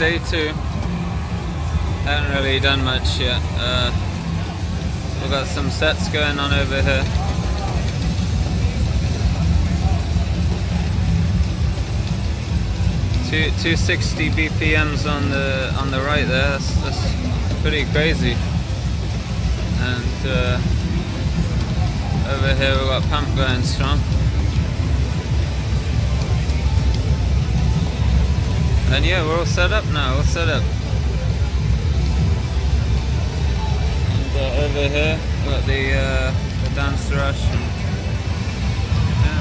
day two. Haven't really done much yet. We've got some sets going on over here. Two 260 BPMs on the right there. That's pretty crazy. And over here we've got pump going strong. And yeah, we're all set up now, all set up. And over here, we've got the dance rush. And, yeah,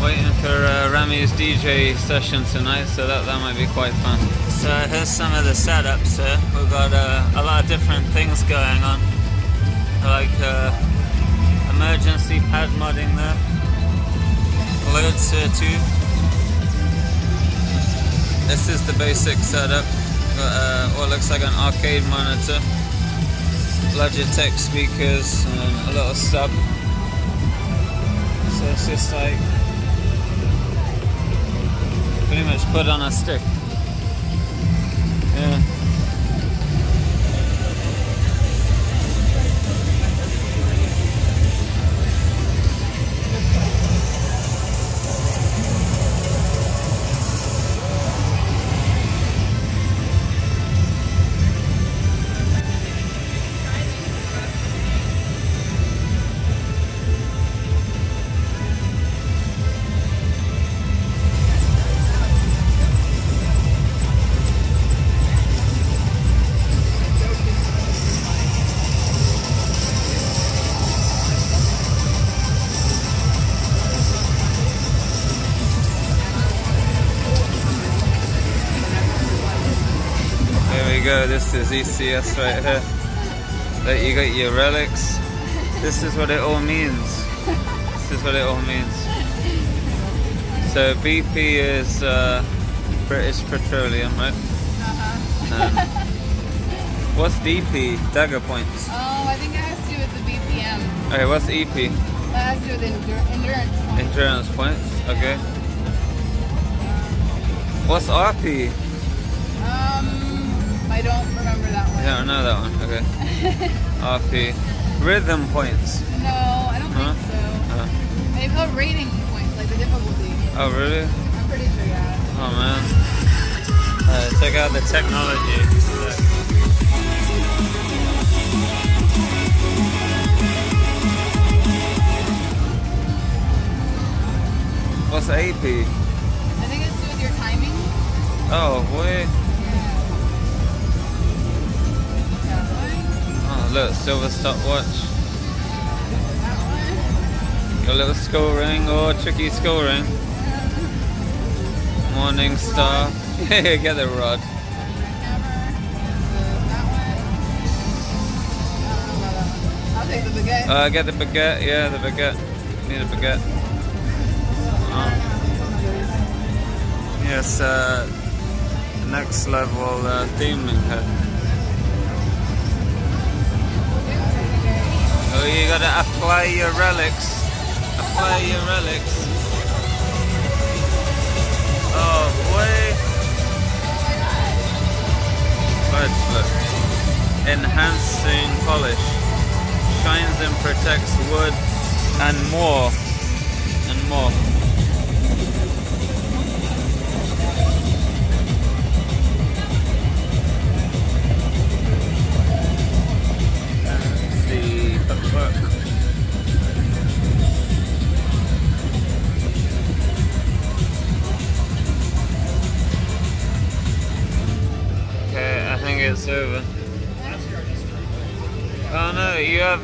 waiting for Rami's DJ session tonight, so that might be quite fun. So here's some of the setups here. We've got a lot of different things going on, like emergency pad modding there. Loads here too. This is the basic setup. Got what looks like an arcade monitor, Logitech speakers, and a little sub. So it's just like pretty much put on a stick. Yeah. This is ECS right here. That you got your relics. This is what it all means. This is what it all means. So BP is British Petroleum, right? What's DP? Dagger points. Oh, I think it has to do with the BPM. Okay, what's EP? That has to do with endurance points. Endurance points. Okay. What's RP? I don't remember that one. You don't know that one? Okay. RP. Rhythm points. No, I don't think so. They call rating points, like the difficulty. Oh, really? I'm pretty sure, yeah. Oh, man. Check out the technology. What's AP? I think it's to do with your timing. Oh, boy. Look, silver stopwatch. That one. Your little skull ring or tricky skull ring. Morning star. Yeah, get the rod. That one. I'll take the baguette. Get the baguette. Yeah, the baguette. Need a baguette. Oh. Yes, next level theming here. Oh, you gotta apply your relics. Apply your relics. Oh boy. Fudge, look. Enhancing polish. Shines and protects wood and more. And more. It's over. Oh no, you have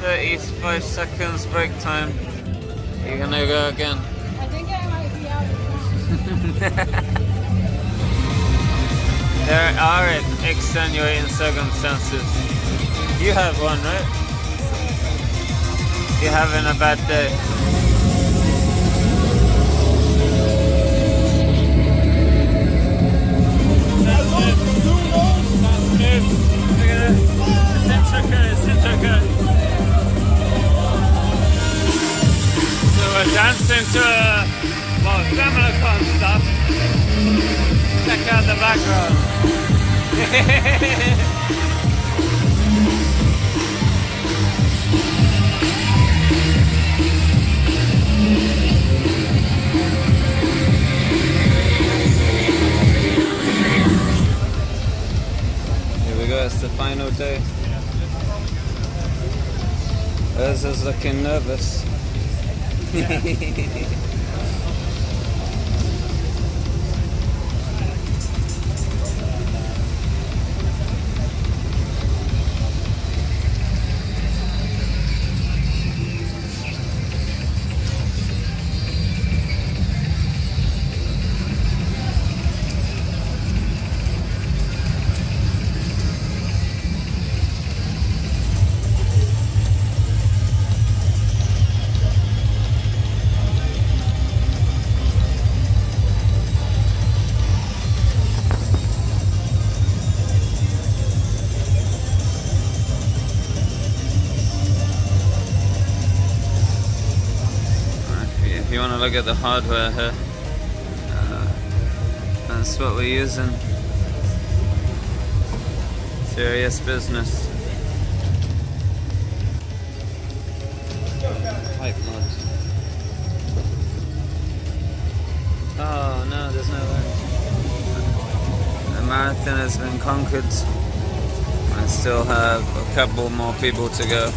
35 seconds break time. You're gonna go again. I think I might be out of time. There are extenuating circumstances. You have one, right? You're having a bad day. Dancing to well, Famicom stuff. Check out the background. That's the final day. This is looking nervous. If you want to look at the hardware here, that's what we're using. Serious business. Pipe mods. Oh no, there's no way. The marathon has been conquered. I still have a couple more people to go.